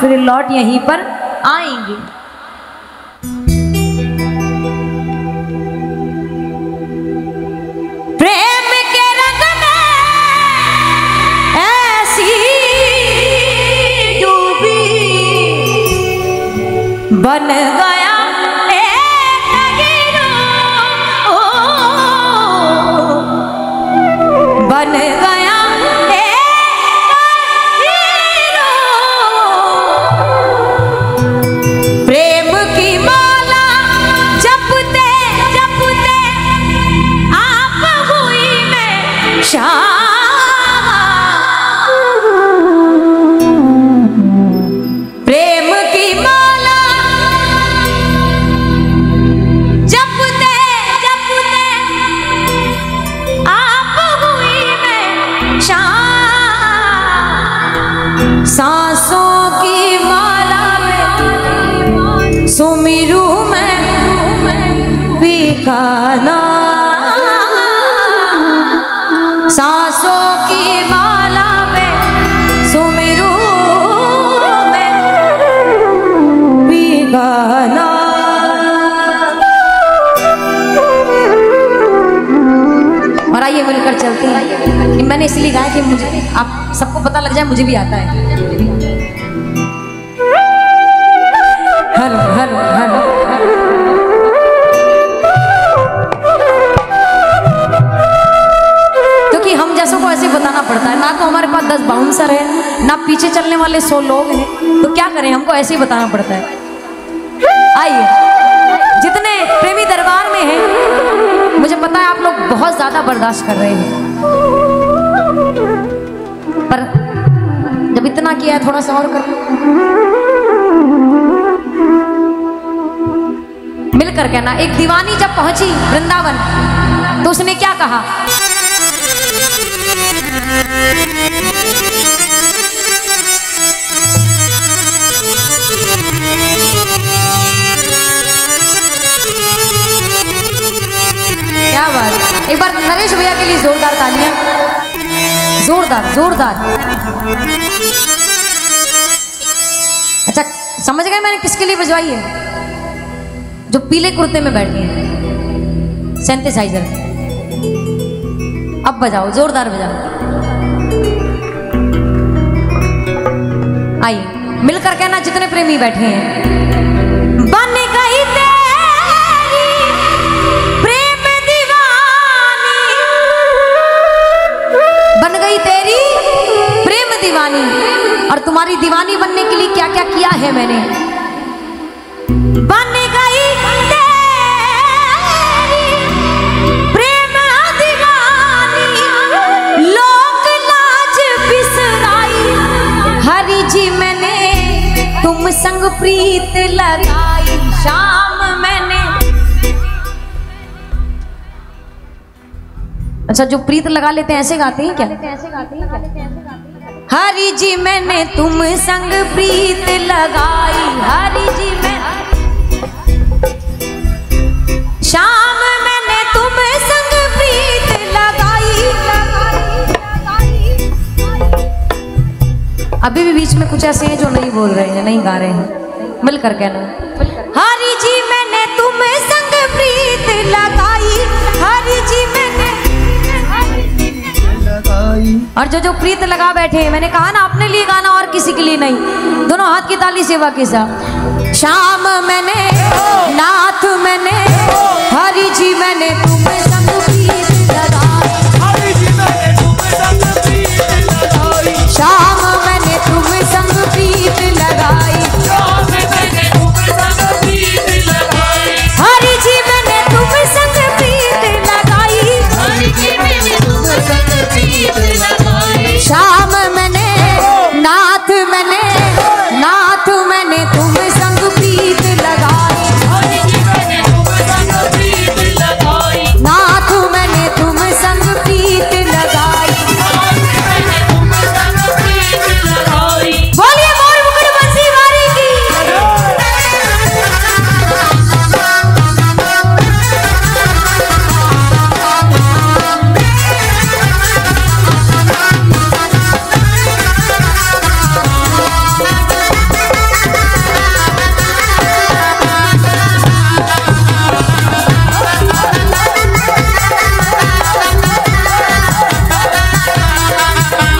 फिर लौट यहीं पर आएंगे। प्रेम के रंग में ऐसी डूबी बन गया बन गया मैंने इसलिए गाया कि मुझे आप सबको पता लग जाए मुझे भी आता है। हर हर हर क्योंकि हम जैसों को ऐसे बताना पड़ता है ना, तो हमारे पास 10 बाउंसर है ना, पीछे चलने वाले 100 लोग हैं, तो क्या करें, हमको ऐसे ही बताना पड़ता है। आइए, जितने प्रेमी दरबार में हैं, मुझे पता है आप लोग बहुत ज्यादा बर्दाश्त कर रहे हैं, पर जब इतना किया है थोड़ा सा और कर मिलकर कहना। एक दीवानी जब पहुंची वृंदावन तो उसने क्या कहा, क्या बात। एक बार नरेश भैया के लिए जोरदार तालियां, जोरदार जोरदार। अच्छा, समझ गए मैंने किसके लिए बजवाई है, जो पीले कुर्ते में बैठी है, सिंथेसाइजर। अब बजाओ, जोरदार बजाओ। आइए मिलकर कहना जितने प्रेमी बैठे हैं, बन गई तेरी प्रेम दीवानी, और तुम्हारी दीवानी बनने के लिए क्या क्या किया है मैंने। बन गई तेरी प्रेम दीवानी, लोक लाज बिसराई, हरी जी मैंने तुम संग प्रीत लगाई, शाम मैंने अच्छा जो प्रीत लगा लेते हैं ऐसे गाते हैं क्या? हरी जी मैंने तुम संग प्रीत लगाई, हरी जी मैं शाम मैंने तुम संग प्रीत लगाई। अभी भी बीच में कुछ ऐसे हैं जो नहीं बोल रहे हैं, नहीं गा रहे हैं, मिलकर कहना। हरी जी मैंने तुम संग प्रीत लगाई, हरी जी मैंने लगाई। और जो जो प्रीत लगा बैठे, मैंने कहा ना अपने लिए गाना और किसी के लिए नहीं, दोनों हाथ की ताली सेवा के साथ। शाम मैंने नाथ मैंने हरी जी मैंने तुम्हें संग प्रीत लगाई, हरी जी मैंने तुम्हें संग प्रीत लगाई, शाम मैंने तुम्हें संग प्रीत लगाई, शाम मैंने तुम्हें संग प्रीत लगाई, हरी जी मैंने तुम्हें संग प्रीत लगाई, हरी जी मैंने तुम्हें संग प्रीत लगाई, शाम मैंने नाथ मैंने तुम्हें संग प्रीत लगाई,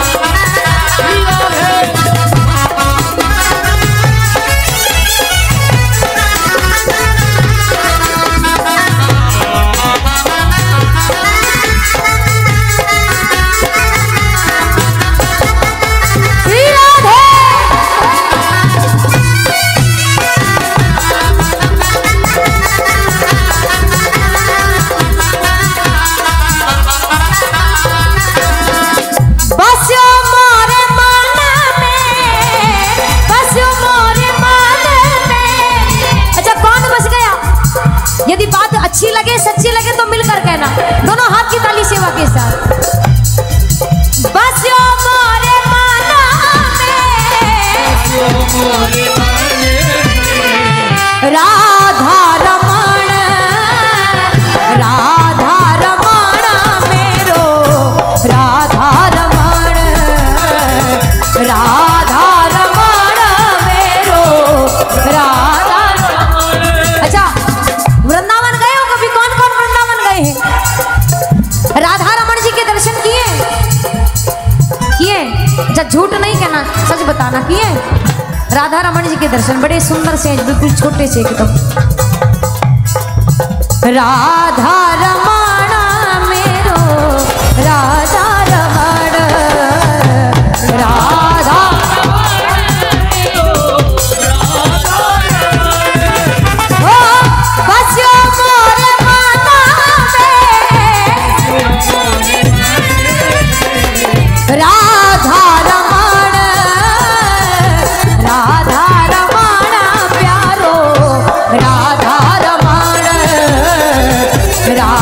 राधा रमण राधा रमण मेरो राधा रमण राधा रमण मेरो राधा रमण। अच्छा वृंदावन गए हो कभी? कौन कौन वृंदावन गए हैं? राधा रमण जी के दर्शन किए? किए? अच्छा झूठ नहीं कहना, सच बताना किए? राधा रमण जी के दर्शन बड़े सुंदर से हैं, बिल्कुल छोटे से एकदम। राधा रमण मेरो राधा रमण राधा मेरो राधा रमण हो बस्यो मोरे माना में राधा रमण राधा रमण प्यारो राधा रमण राधा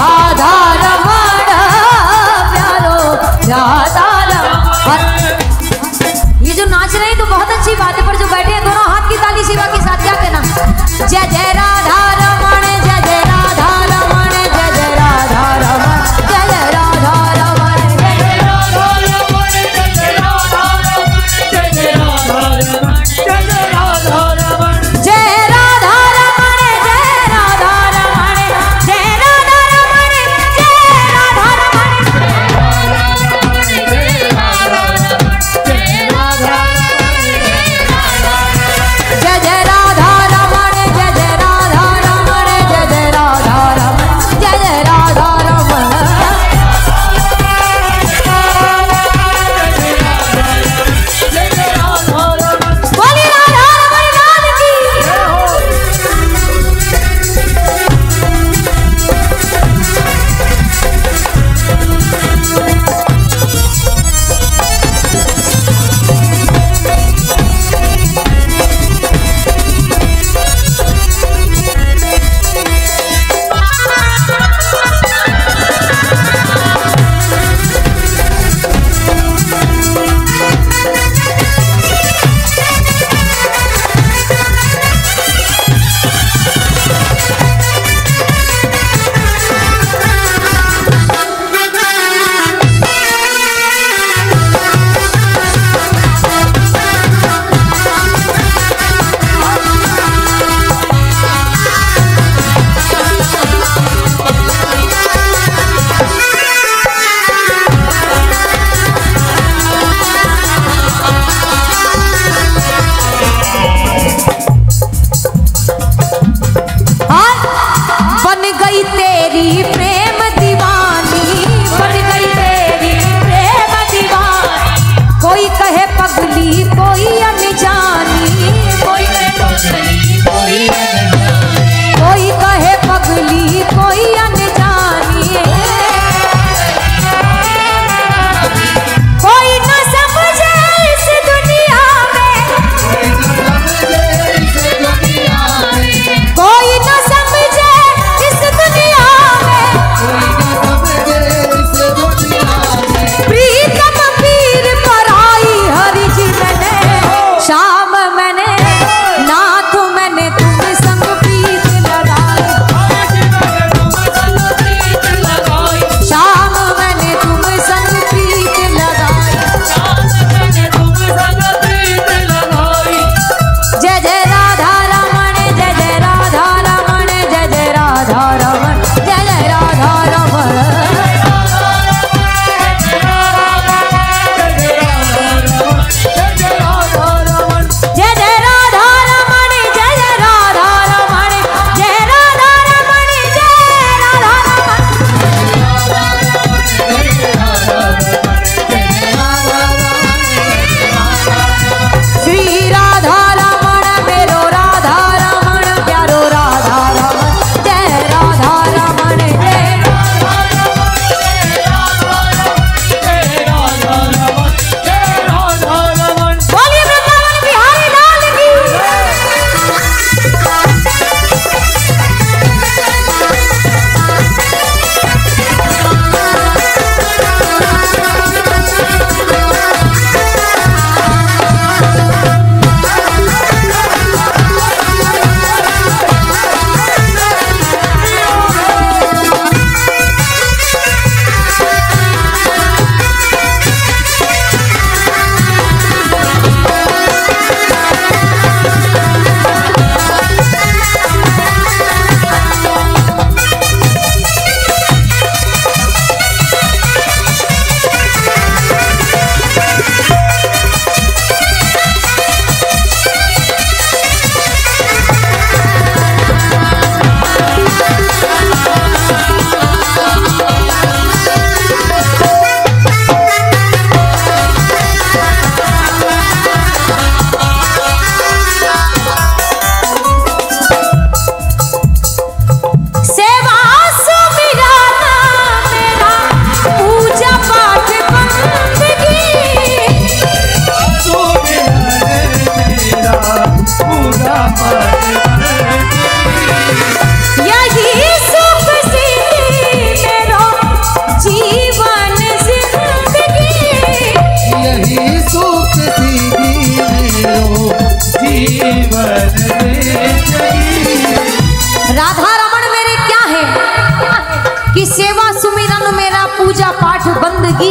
कि सेवा सुमिरन मेरा पूजा पाठ बंदगी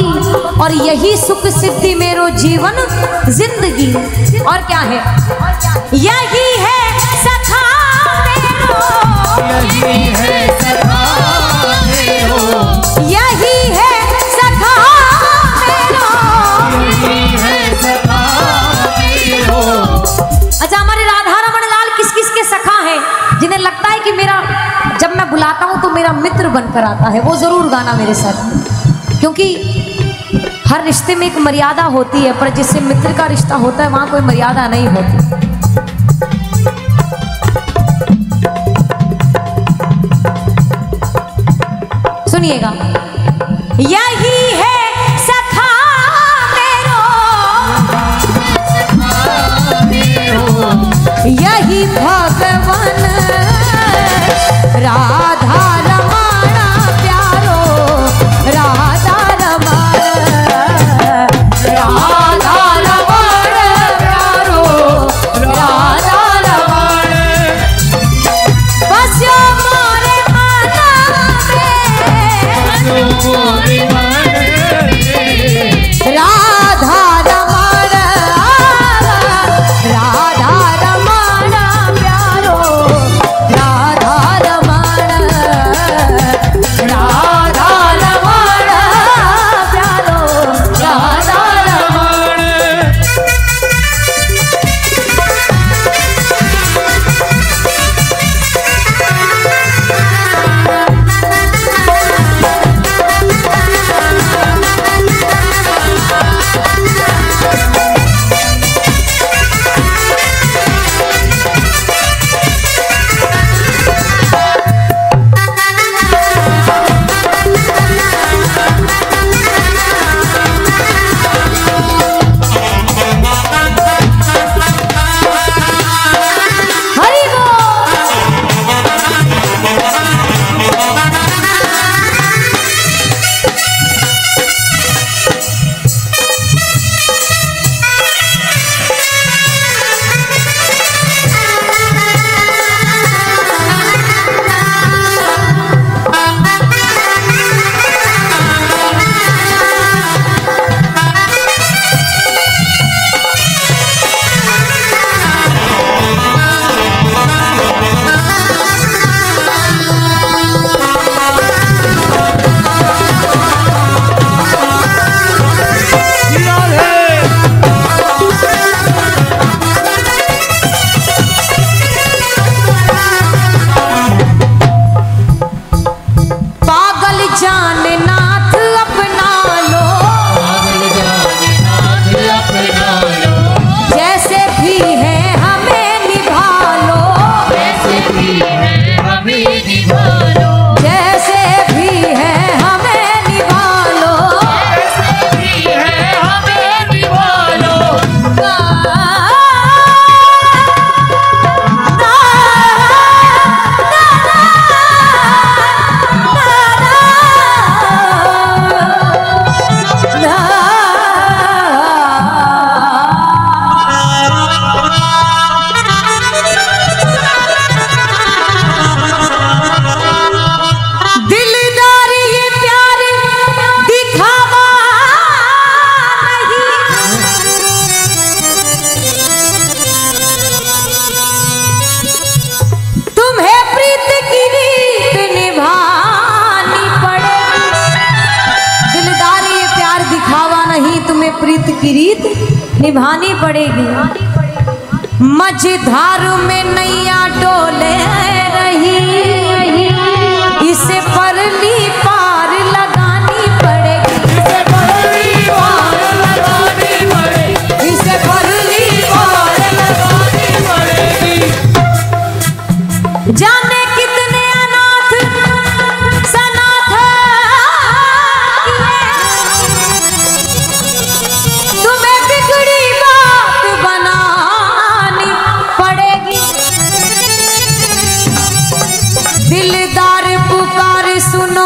और यही सुख सिद्धि मेरो जीवन जिंदगी। और क्या है? यही है सखा मेरो, यही है सखा मेरो, यही है सखा मेरो, यही है सखा मेरो। अच्छा, हमारे राधा रमण लाल किस किस के सखा हैं जिन्हें लगता है कि मेरा जब मैं बुलाता हूँ तो मेरा मित्र बनकर आता है, वो ज़रूर गाना मेरे साथ। क्योंकि हर रिश्ते में एक मर्यादा होती है, पर जिससे मित्र का रिश्ता होता है वहाँ कोई मर्यादा नहीं होती। सुनिएगा, यही है सखा मेरो, यही भगवान राधा रमण प्यारो, राधा रमण, राधा रमण प्यारो, राधा रमण। बस्यो मोरे मन में राधा रमण, राधा रमण प्यारो, निभानी पड़ेगी। मझधारू में नैया डोले रही, इसे परली पार लगानी पड़ेगी, इसे परली पार लगानी पड़ेगी, इसे परली पार लगानी पड़ेगी। जाने कितने अनाथ सनाथ दिलदार पुकार सुनो।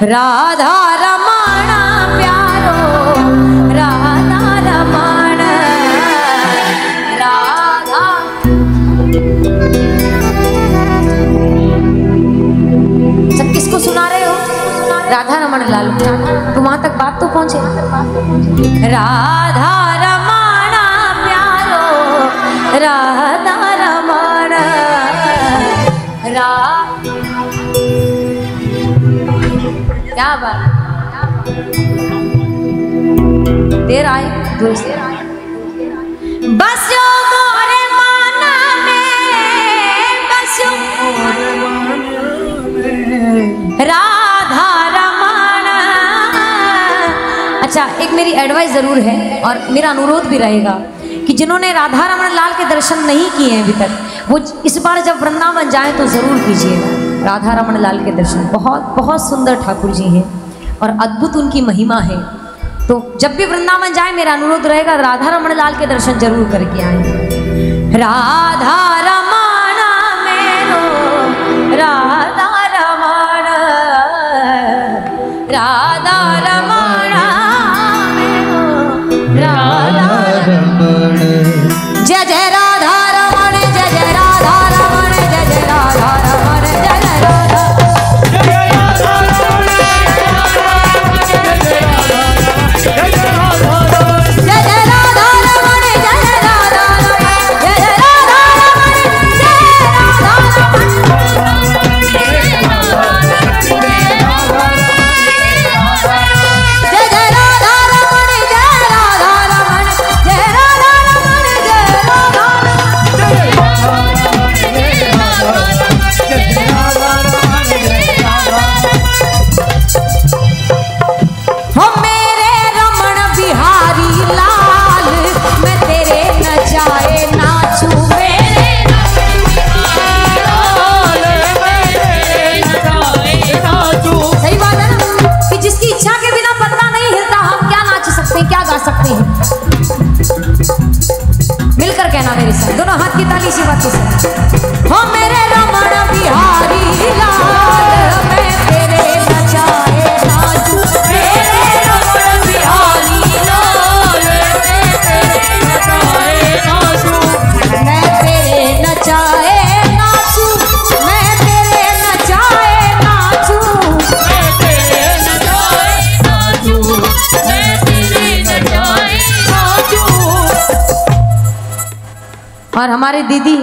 राधा रमण प्यारो राधा रमण राधा सब किसको सुना रहे हो? राधा रमण लाल, तो वहां तक बात तो पहुंचे। राधा रमण प्यारो राधा रमण राधा, क्या बात, देर आई दूर से बस यो मोरे माना में, बस यो मोरे माना में राधा रमण। अच्छा, एक मेरी एडवाइस जरूर है और मेरा अनुरोध भी रहेगा कि जिन्होंने राधा रमण लाल के दर्शन नहीं किए हैं अभी तक, वो इस बार जब वृंदावन जाए तो जरूर कीजिएगा राधा रमण लाल के दर्शन। बहुत बहुत सुंदर ठाकुर जी हैं और अद्भुत उनकी महिमा है। तो जब भी वृंदावन जाए मेरा अनुरोध रहेगा राधा रमण लाल के दर्शन जरूर करके आए। राधा रमण मेरो राधा रमण राधा रमण मेरो राधा रमण। जय जय राधा रमण, जय जय राधा रमण, जय जय राधा रमण, जय जय राधा। मिलकर कहना मेरे साथ, दोनों हाथ की ताली से बात कीजिए। हो मेरे रमण बिहारी लाल, मैं तेरे नचाए नाचूं, मेरे रमण बिहारी लाल, मैं तेरे नचाए नाचूं, मैं तेरे नचाए नाचूं, मैं तेरे नचाए नाचूं, मैं तेरे नचाए नाचूं, मैं तेरे नचाए। और हमारे दीदी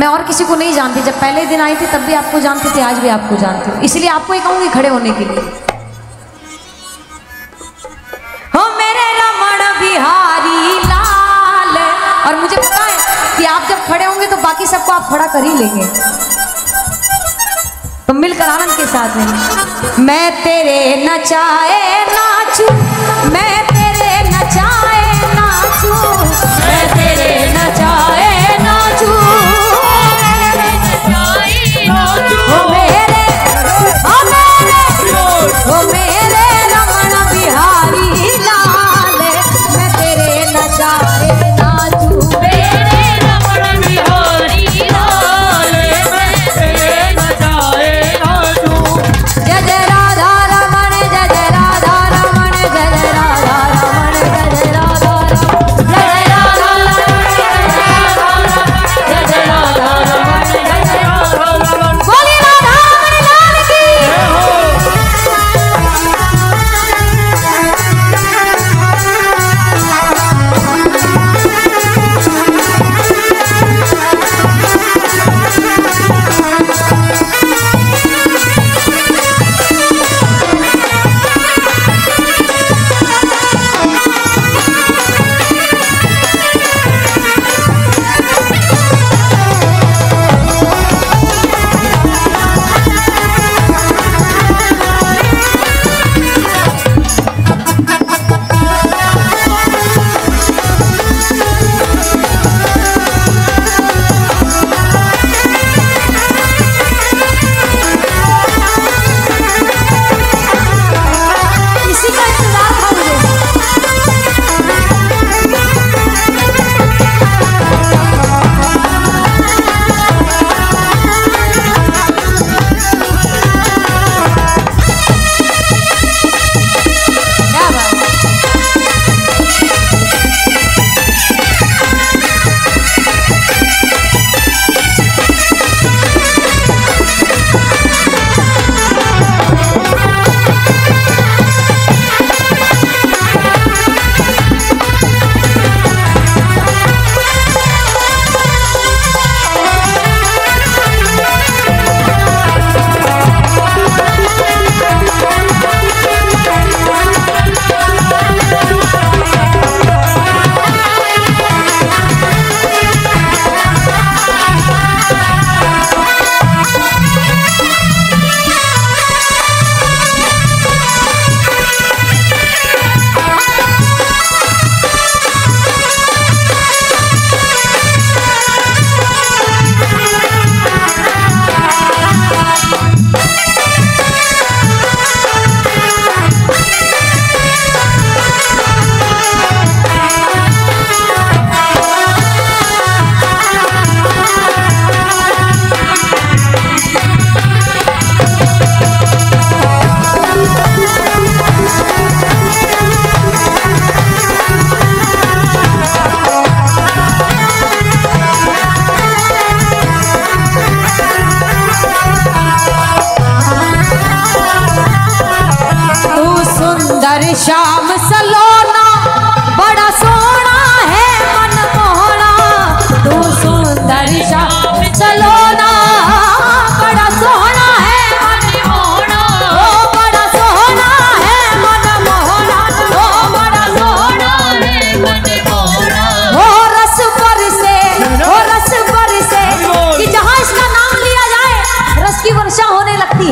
मैं और किसी को नहीं जानती, जब पहले दिन आई थी तब भी आपको जानती थी, आज भी आपको जानती हूँ, इसलिए आपको ही कहूंगी खड़े होने के लिए। हो मेरे रमण बिहारी लाल, और मुझे पता है कि आप जब खड़े होंगे तो बाकी सबको आप खड़ा कर ही लेंगे, तो मिलकर आनंद के साथ में मैं तेरे नचाए नाचू, मैं तेरे नचाए नाचू, मैं तेरे नचाए नाचू, मेरे नचाए नाचू, ओ मेरे रमण बिहारी लाल, मैं तेरे नचाए नाचू, मेरे रमण बिहारी लाल, मैं तेरे नचाए। जय जय राधा रमण, जय जय राधा रमण, जय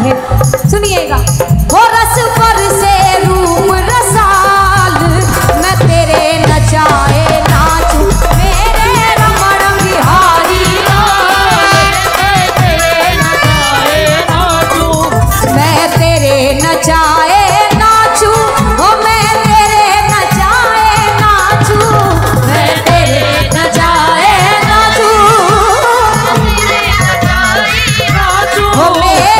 की है, सुनिएगा। वो रस पर से रूप रसाल मैं तेरे नचाए नाचू मेरे रमण बिहारी लाल, तेरे नचाए नाचू मैं तेरे नचाए नाचू, ओ मैं तेरे नचाए नाचू, मैं तेरे नचाए नाचू, तेरे नचाए नाचू, ओ मेरे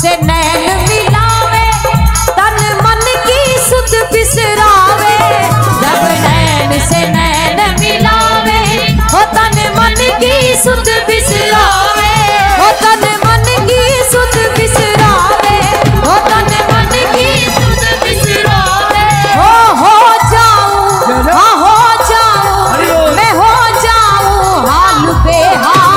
से नैन मिलावे, तन मन की सुध बिसरावे, जब नैन से नैन मिलावे, हो तन मन की सुध बिसरावे, हो तन मन की सुध बिसरावे, हो तन मन की सुध बिसरावे, हो जाऊं हाँ हो जाऊं मैं हो जाऊं हाल बेहाल।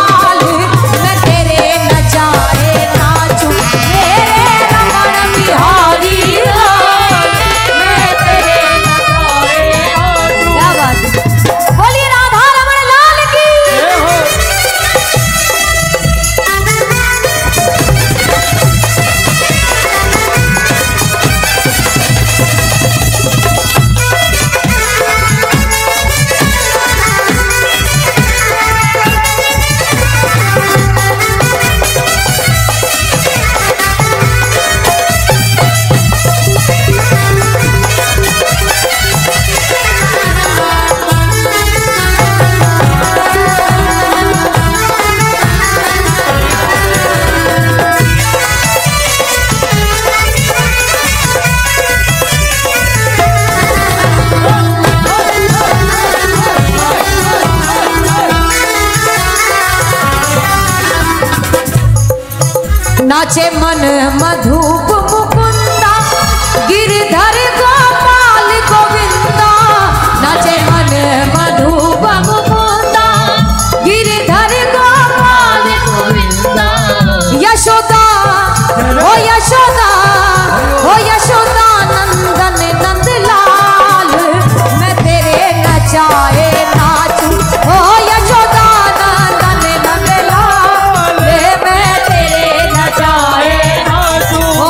नाचे मन मधुप मुकुंदा गिरधर गोपाल गोविंदा, नाचे मन मधुप मुकुंदा गिरधर गोपाल गोविंदा, यशोदा ओ यशोदा ओ यशोदा नंदन नंदलाल मैं तेरे नचाए नाचू, ओ यशोदा नंदन नंदलाल मैं तेरे नचाए नाचू,